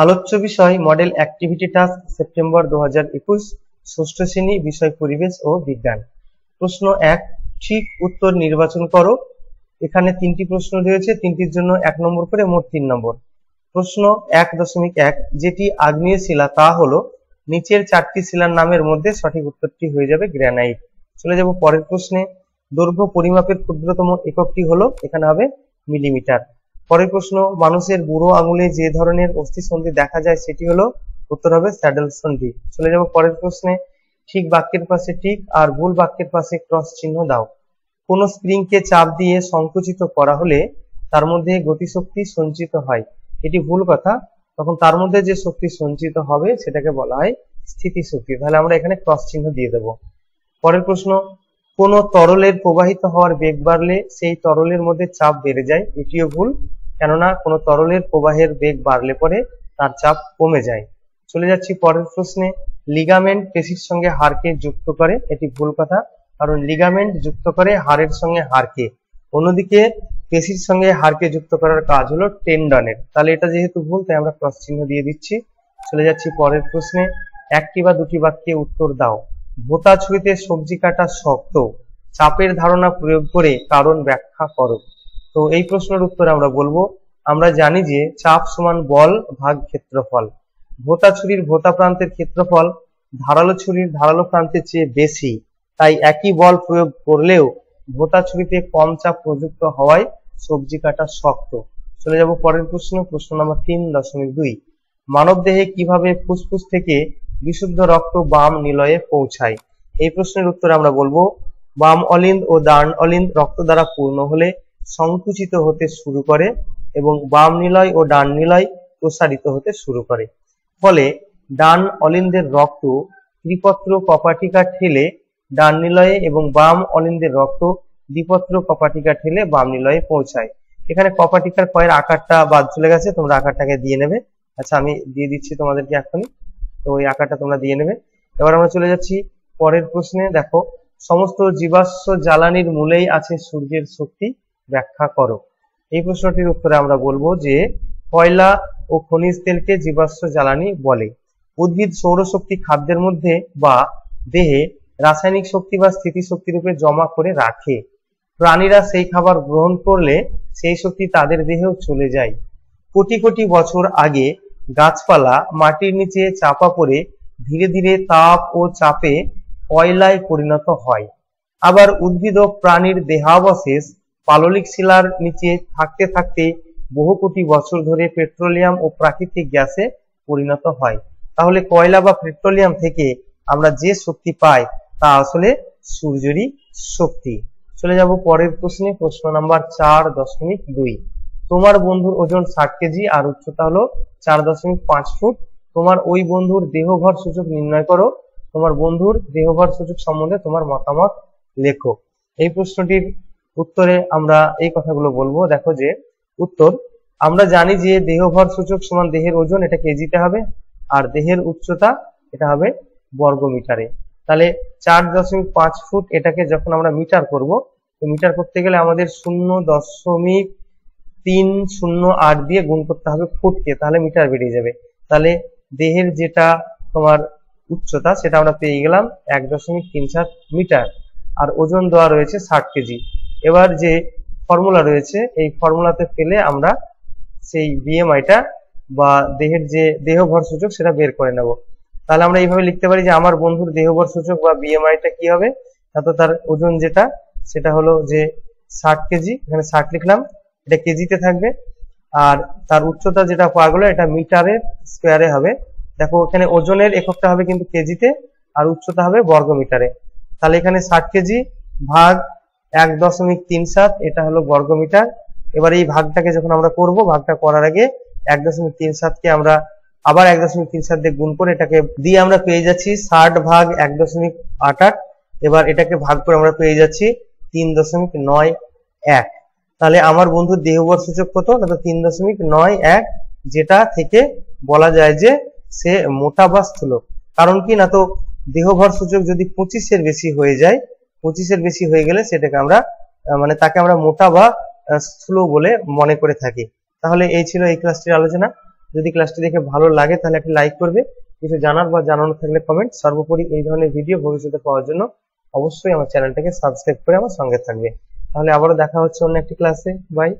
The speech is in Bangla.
आलोच्य विषय मॉडल एक्टिविटी टास्क सेप्टेम्बर 2021 षष्ठ श्रेणी विषय परिवेश और विज्ञान। प्रश्न एक, ठीक उत्तर निर्वाचन करो। এখানে তিনটি প্রশ্ন রয়েছে, তিনটির জন্য এক নম্বর করে মোট তিন নম্বর। প্রশ্ন 1.1, যেটি আগ্নেয় শিলা তা হলো, নিচের চারটি শিলার নামের মধ্যে সঠিক উত্তরটি হয়ে যাবে গ্রানাইট। চলে যাব পরের প্রশ্নে, দৈর্ঘ্য পরিমাপের ক্ষুদ্রতম এককটি হলো, এখানে হবে মিলিমিটার। পরের প্রশ্ন, মানুষের বুড়ো আঙুলে যে ধরনের অস্থিসন্ধি দেখা যায় সেটি হলো, উত্তর হবে স্যাডেল সন্ধি। চলে যাব পরের প্রশ্নে, ঠিক বাক্যের পাশে ঠিক আর ভুল বাক্যের পাশে ক্রস চিহ্ন দাও। কোন স্প্রিংকে চাপ দিয়ে সংকুচিত করা হলে তার মধ্যে গতিশক্তি সঞ্চিত হয়, এটি ভুল কথা। তখন তার মধ্যে যে শক্তি সঞ্চিত হবে সেটাকে বলা হয় স্থিতিশক্তি। তাহলে আমরা এখানে ক্রস চিহ্ন দিয়ে দেব। পরের প্রশ্ন, কোন তরলের প্রবাহিত হওয়ার বেগ বাড়লে সেই তরলের মধ্যে চাপ বেড়ে যায়, এটিও ভুল, কেননা কোন তরলের প্রবাহের বেগ বাড়লে পরে তার চাপ কমে যায়। চলে যাচ্ছি পরের প্রশ্নে, লিগামেন্ট পেশির সঙ্গে হাড়কে যুক্ত করে, এটি ভুল কথা, কারণ লিগামেন্ট যুক্ত করে হাড়ের সঙ্গে হাড়কে, অন্যদিকে পেশির সঙ্গে হাড়কে যুক্ত করার কাজ হলো টেন্ডনের। তাহলে এটা যেহেতু ভুল তাই আমরা ক্রস চিহ্ন দিয়ে দিচ্ছি। চলে যাচ্ছি পরের প্রশ্নে, একটি বা দুটি বাক্যে উত্তর দাও। ভোঁতা ছুরিতে সবজি কাটা শক্ত, চাপের ধারণা প্রয়োগ করে কারণ ব্যাখ্যা করো। তো এই প্রশ্নের উত্তর আমরা বলবো, আমরা জানি যে চাপ সমান বল ভাগ ক্ষেত্রফল। ভোঁতা ছুরির ভোঁতা প্রান্তের ক্ষেত্রফল ধারালো ছুরির ধারালো প্রান্তের চেয়ে বেশি, তাই একই বল প্রয়োগ করলেও ভোঁতা ছুরিতে কম চাপ প্রযুক্ত হওয়ায় সবজি কাটা শক্ত। চলে যাব পরের প্রশ্ন, প্রশ্ন নম্বর 3.2, মানব দেহে কিভাবে ফুসফুস থেকে বিশুদ্ধ রক্ত বাম নিলয়ে পৌঁছায়। এই প্রশ্নের উত্তর আমরা বলবো, বাম অলিন্দ ও ডান অলিন্দ রক্ত দ্বারা পূর্ণ হলে সংকুচিত হতে শুরু করে এবং বাম নিলয় ও ডান নিলয় প্রসারিত হতে শুরু করে, ফলে ডান অলিন্দের রক্ত ত্রিপত্র কপাটিকা ঠেলে ডান নিলয়ে এবং বাম অলিন্দের রক্ত দ্বিপত্র কপাটিকা ঠেলে বাম নিলয়ে পৌঁছায়। এখানে কপাটিকার কয়ের আকারটা বাদ চলে গেছে, তোমরা আকারটাকে দিয়ে নেবে। আচ্ছা, আমি দিয়ে দিচ্ছি তোমাদেরকে এখনই, তো ওই আকারটা তোমরা দিয়ে নেবে। এবার আমরা চলে যাচ্ছি পরের প্রশ্নে, দেখো, সমস্ত জীবাশ্ম জ্বালানির মূলেই আছে সূর্যের শক্তি, ব্যাখ্যা করো। এই প্রশ্নটির উত্তরে আমরা বলবো যে কয়লা ও খনিজ তেলকে জীবাশ্ম জ্বালানি বলে। উদ্ভিদ সৌরশক্তি খাদ্যের মধ্যে বা দেহে রাসায়নিক শক্তি বা স্থিতিশক্তি রূপে জমা করে রাখে। প্রাণীরা সেই খাবার গ্রহণ করলে সেই শক্তি তাদের দেহেও চলে যায়। কোটি কোটি বছর আগে গাছপালা মাটির নিচে চাপা পড়ে ধীরে ধীরে তাপ ও চাপে কয়লায় পরিণত হয়। আবার উদ্ভিদ ও প্রাণীর দেহাবশেষ পাললিক শিলার নিচে থাকতে থাকতে বহু কোটি বছর ধরে পেট্রোলিয়াম ও প্রাকৃতিক গ্যাসে পরিণত হয়। তাহলে কয়লা বা পেট্রোলিয়াম থেকে আমরা যে শক্তি পাই তা আসলে সূর্যেরই শক্তি। চলে যাব পরের প্রশ্নে, প্রশ্ন নাম্বার 4.2, তোমার বন্ধুর ওজন 60 কেজি আর উচ্চতা হলো 4.5 ফুট, তোমার ওই বন্ধুর দেহভর সূচক নির্ণয় করো। তোমার বন্ধুর দেহভর সূচক সম্বন্ধে তোমার মতামত লেখো। এই প্রশ্নটির উত্তরে আমরা এই কথাগুলো বলবো, দেখো যে উত্তর আমরা জানি যে দেহভর সূচক সমান দেহের ওজন, এটা কেজিতে হবে, আর দেহের উচ্চতা এটা হবে বর্গমিটারে। তাহলে 4.5 ফুট এটাকে যখন আমরা মিটার করব, তো মিটার করতে গেলে আমাদের 0.308 দিয়ে গুণ করতে হবে ফুটকে, তাহলে মিটার বেরিয়ে যাবে। তাহলে দেহের যেটা তোমার উচ্চতা সেটা আমরা পেয়ে গেলাম 1.37 মিটার, আর ওজন দেওয়া রয়েছে 60 কেজি। এবার যে ফর্মুলা রয়েছে এই ফর্মুলাতে ফেলে আমরা সেই বিএমআইটা বা দেহের যে দেহভর সূচক সেটা বের করে নেব। তাহলে আমরা এইভাবে লিখতে পারি যে আমার বন্ধুর দেহভর সূচক বা বিএমআইটা কি হবে, তাতে তার ওজন যেটা সেটা হলো যে 60 কেজি, এখানে 60 লিখলাম, এটা কেজিতে থাকবে, আর তার উচ্চতা যেটা পাওয়া গেল এটা মিটারের স্কোয়ারে হবে। দেখো এখানে ওজনের এককটা হবে কিন্তু কেজিতে আর উচ্চতা হবে বর্গমিটারে। তাহলে এখানে 60 কেজি ভাগ 1.37, এটা হলো বর্গমিটার। এবার এই ভাগটাকে যখন আমরা করব, ভাগটা করার আগে 1.37কে আমরা আবার 1.37 দিয়ে গুণ করে এটাকে দিয়ে আমরা পেয়ে যাচ্ছি 60 ভাগ 1.88। এবার এটাকে ভাগ করে আমরা পেয়ে যাচ্ছি 3.91। তাহলে আমার বন্ধুর দেহভর সূচক কত, অর্থাৎ 3.91, যেটা থেকে বলা যায় যে সে মোটা বা স্থূল। কারণ কি না, তো দেহভর সূচক যদি 25 এর বেশি হয়ে যায়, 25 এর বেশি হয়ে গেলে সেটাকে আমরা মানে তাকে আমরা মোটা বা স্থূল বলে মনে করে থাকি। তাহলে এই ছিল এই ক্লাসটির আলোচনা। যদি ক্লাসটি দেখে ভালো লাগে তাহলে একটা লাইক করবে, কিছু জানার বা জানানোর থাকলে কমেন্ট। সর্বোপরি এই ধরনের ভিডিও ভবিষ্যতে পাওয়ার জন্য অবশ্যই আমার চ্যানেলটাকে সাবস্ক্রাইব করে আমার সঙ্গে থাকবে। তাহলে আবারও দেখা হচ্ছে অন্য একটি ক্লাসে। বাই।